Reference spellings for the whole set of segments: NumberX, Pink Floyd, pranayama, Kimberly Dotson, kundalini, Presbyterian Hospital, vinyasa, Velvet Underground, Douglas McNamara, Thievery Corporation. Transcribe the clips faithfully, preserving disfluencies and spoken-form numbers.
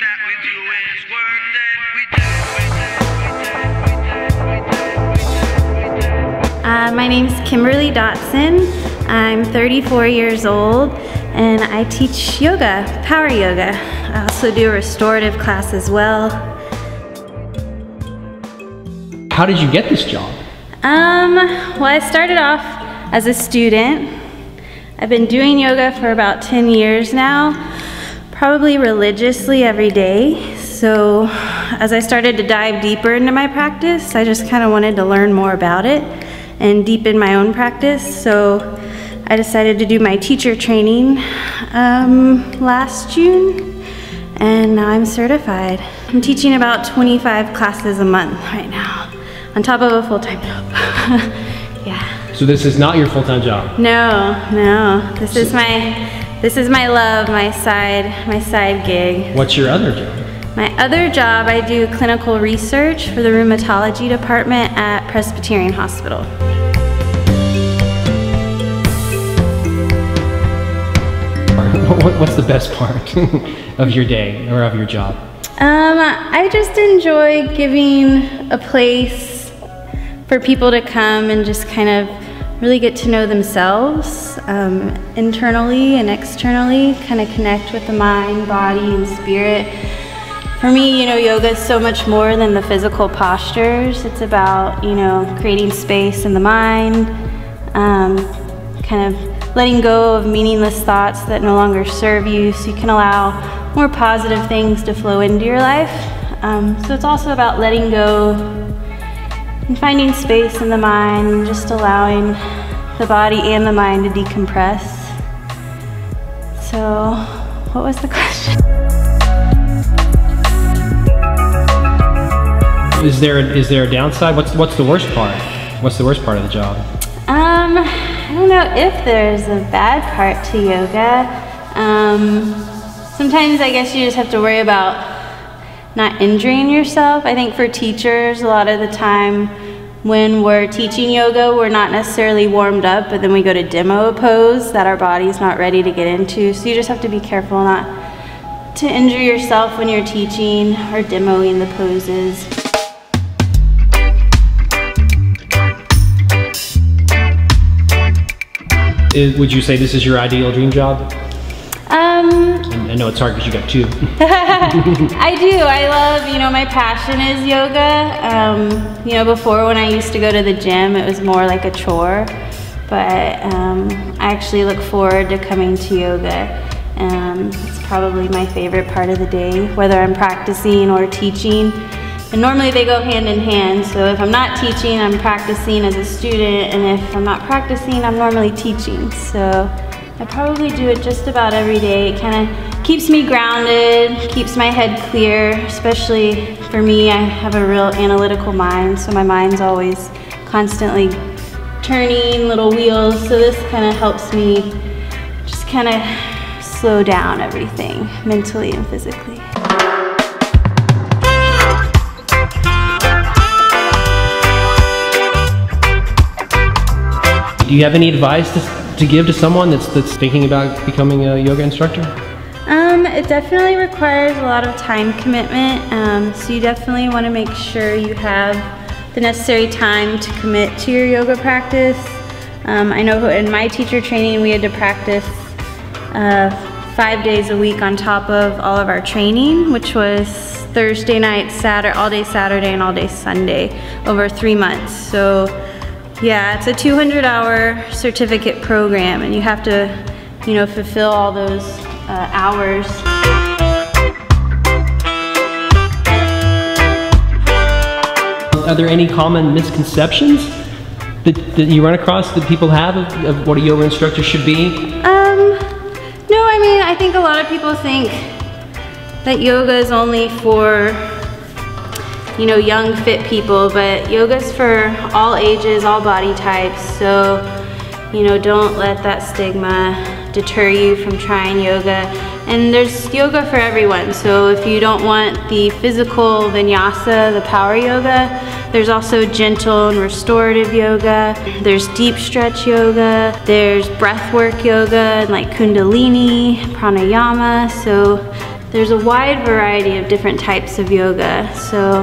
that we do, a work that we do is work that we do. Uh, my name's Kimberly Dotson. I'm thirty-four years old and I teach yoga, power yoga. I also do a restorative class as well. How did you get this job? Um, well, I started off as a student. I've been doing yoga for about ten years now, probably religiously every day. So as I started to dive deeper into my practice, I just kind of wanted to learn more about it and deepen my own practice. So I decided to do my teacher training um, last June, and now I'm certified. I'm teaching about twenty-five classes a month right now, on top of a full-time job. Yeah. So this is not your full-time job? No, no. This is my, this is my love, my side, my side gig. What's your other job? My other job, I do clinical research for the rheumatology department at Presbyterian Hospital. What's the best part of your day or of your job? Um, I just enjoy giving a place for people to come and just kind of really get to know themselves um, internally and externally, kind of connect with the mind, body, and spirit. For me, you know, yoga is so much more than the physical postures. It's about, you know, creating space in the mind, um, kind of letting go of meaningless thoughts that no longer serve you, so you can allow more positive things to flow into your life. Um, so it's also about letting go and finding space in the mind, and just allowing the body and the mind to decompress. So, what was the question? Is there is there a downside? What's what's the worst part? What's the worst part of the job? Um, I don't know if there's a bad part to yoga. Um, sometimes I guess you just have to worry about not injuring yourself. I think for teachers, a lot of the time when we're teaching yoga, we're not necessarily warmed up, but then we go to demo a pose that our body's not ready to get into. So you just have to be careful not to injure yourself when you're teaching or demoing the poses. Is, would you say this is your ideal dream job? Um, I know it's hard because you got two. I do. I love, you know, my passion is yoga. Um, you know, before when I used to go to the gym, it was more like a chore. But um, I actually look forward to coming to yoga. Um, it's probably my favorite part of the day, whether I'm practicing or teaching. And normally they go hand in hand. So if I'm not teaching, I'm practicing as a student. And if I'm not practicing, I'm normally teaching. So I probably do it just about every day. It kind of keeps me grounded, keeps my head clear, especially for me. I have a real analytical mind, so my mind's always constantly turning little wheels, so this kind of helps me just kind of slow down everything mentally and physically. Do you have any advice to to give to someone that's, that's thinking about becoming a yoga instructor? Um, it definitely requires a lot of time commitment, um, so you definitely want to make sure you have the necessary time to commit to your yoga practice. Um, I know in my teacher training we had to practice uh, five days a week on top of all of our training, which was Thursday night, Saturday, all day Saturday, and all day Sunday over three months. So, yeah, it's a two hundred hour certificate program, and you have to, you know, fulfill all those uh, hours. Are there any common misconceptions that, that you run across that people have of, of what a yoga instructor should be? Um, no, I mean, I think a lot of people think that yoga is only for, you know, young fit people, but yoga's for all ages, all body types, so, you know, don't let that stigma deter you from trying yoga. And there's yoga for everyone. So if you don't want the physical vinyasa, the power yoga, there's also gentle and restorative yoga. There's deep stretch yoga. There's breath work yoga, and like kundalini, pranayama. So there's a wide variety of different types of yoga. So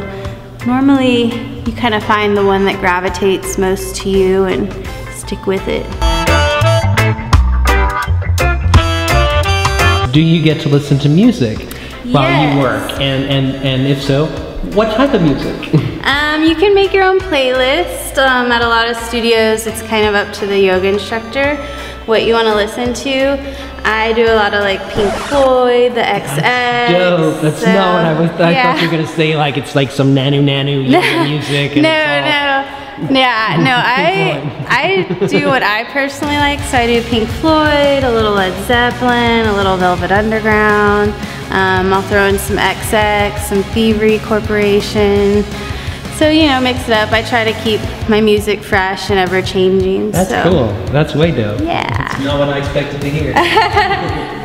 normally you kind of find the one that gravitates most to you and stick with it. Do you get to listen to music while yes. you work? And, and, and if so, what type of music? Um, you can make your own playlist. Um, at a lot of studios, it's kind of up to the yoga instructor what you want to listen to. I do a lot of like Pink Floyd, the X X. Dope. That's so, not what I was. I yeah. thought you were gonna say like it's like some nanu nanu music. And no, no, yeah, no. I I do what I personally like. So I do Pink Floyd, a little Led Zeppelin, a little Velvet Underground. Um, I'll throw in some X X, some Thievery Corporation. So, you know, mix it up. I try to keep my music fresh and ever changing. That's so. Cool. That's way dope. Yeah. That's not what I expected to hear.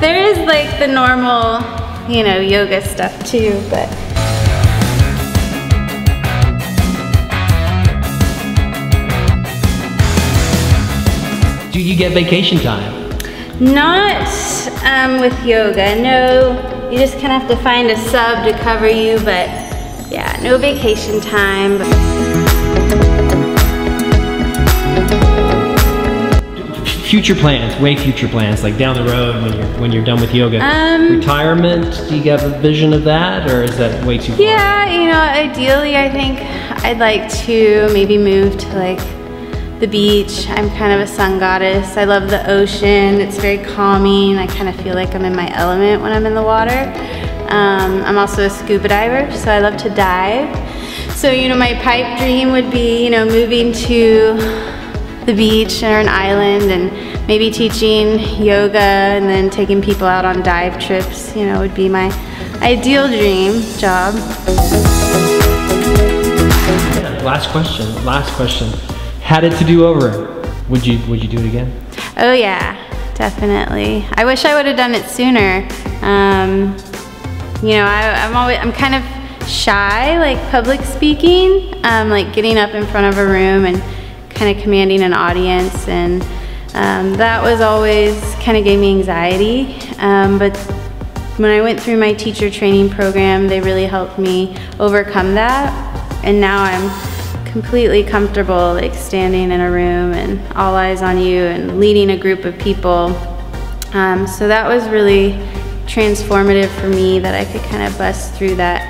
There is like the normal, you know, yoga stuff too, but. Do you get vacation time? Not um, with yoga, no. You just kind of have to find a sub to cover you, but. Yeah, no vacation time. Future plans, way future plans, like down the road when you're when you're done with yoga. Um, Retirement, do you have a vision of that, or is that way too far? Yeah, you know, ideally, I think I'd like to maybe move to like the beach. I'm kind of a sun goddess. I love the ocean. It's very calming. I kind of feel like I'm in my element when I'm in the water. Um, I'm also a scuba diver, so I love to dive. So, you know, my pipe dream would be, you know, moving to the beach or an island and maybe teaching yoga and then taking people out on dive trips, you know, would be my ideal dream job. Yeah, last question, last question. Had it to do over, would you, would you do it again? Oh yeah, definitely. I wish I would have done it sooner. Um, You know, I, I'm always, I'm kind of shy, like public speaking, um, like getting up in front of a room and kind of commanding an audience, and um, that was always kind of gave me anxiety. Um, but when I went through my teacher training program, they really helped me overcome that, and now I'm completely comfortable, like standing in a room and all eyes on you and leading a group of people. Um, so that was really transformative for me, that I could kind of bust through that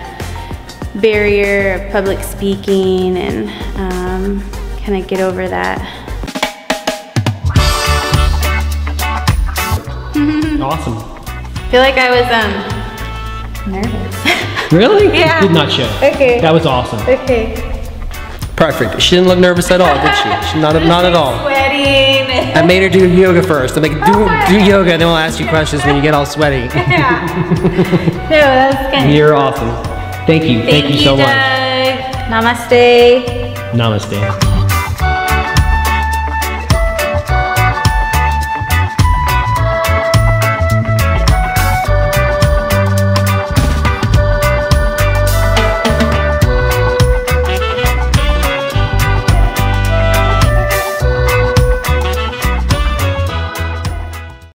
barrier of public speaking and um, kind of get over that. Awesome. I feel like I was um, nervous. Really? Yeah. Did not show. Okay. That was awesome. Okay. Perfect. She didn't look nervous at all, did she? She not, not at all. I made her do yoga first. I'm like, do, oh do yoga, and then we'll ask you questions when you get all sweaty. Yeah. No, that was good. You're awesome. Thank you. Thank, Thank you so Doug. much. Namaste. Namaste.